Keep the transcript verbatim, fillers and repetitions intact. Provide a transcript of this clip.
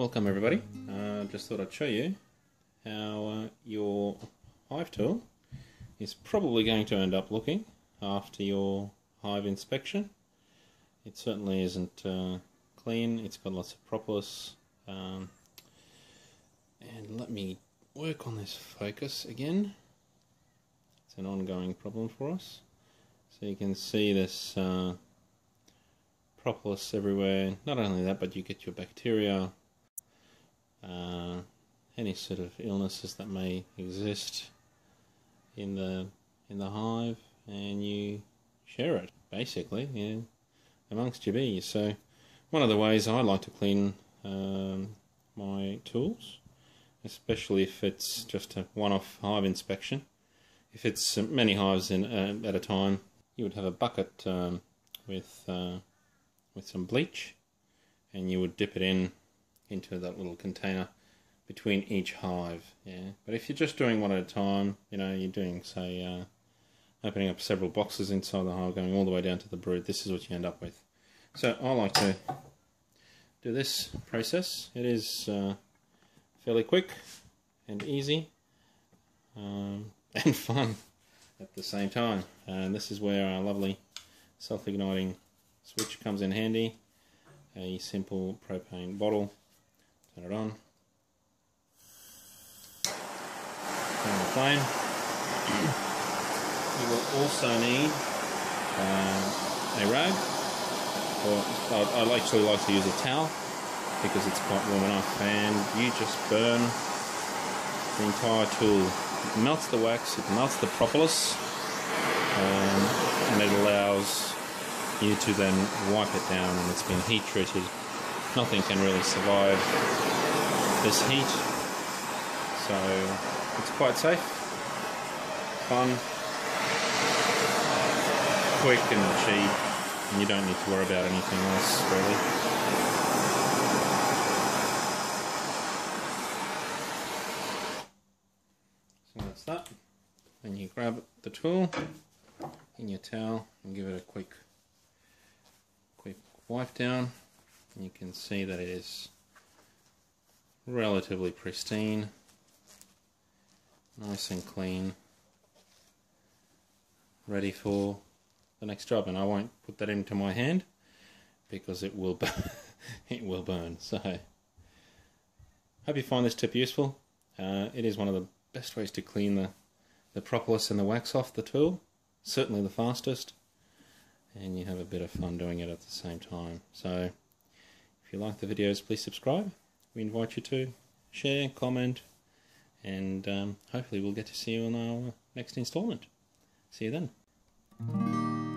Welcome everybody, uh, just thought I'd show you how uh, your hive tool is probably going to end up looking after your hive inspection. It certainly isn't uh, clean, it's got lots of propolis, um, and let me work on this focus again. It's an ongoing problem for us. So you can see this uh, propolis everywhere. Not only that, but you get your bacteria, uh, any sort of illnesses that may exist in the in the hive, and you share it basically, yeah, amongst your bees. So one of the ways I like to clean um, my tools, especially if it's just a one-off hive inspection, if it's many hives in uh, at a time, you would have a bucket um, with uh, with some bleach, and you would dip it in into that little container between each hive. Yeah, but if you're just doing one at a time, you know, you're doing, say, uh, opening up several boxes inside the hive, going all the way down to the brood, this is what you end up with. So I like to do this process. It is uh, fairly quick and easy um, and fun at the same time. And this is where our lovely self-igniting switch comes in handy. A simple propane bottle, turn it on, turn the flame. You will also need uh, a rag, or I'd actually like to use a towel because it's quite warm enough, and you just burn the entire tool. It melts the wax, it melts the propolis, um, and it allows you to then wipe it down, and it's been heat treated. Nothing can really survive this heat, so it's quite safe, fun, quick and cheap, and you don't need to worry about anything else really. So that's that. Then you grab the tool in your towel and give it a quick wipe down, and you can see that it is relatively pristine, nice and clean, ready for the next job. And I won't put that into my hand because it will burn. It will burn. So, hope you find this tip useful. Uh, it is one of the best ways to clean the, the propolis and the wax off the tool, certainly the fastest. And you have a bit of fun doing it at the same time. So if you like the videos, please subscribe. We invite you to share, comment, and um, hopefully we'll get to see you on our next installment. See you then.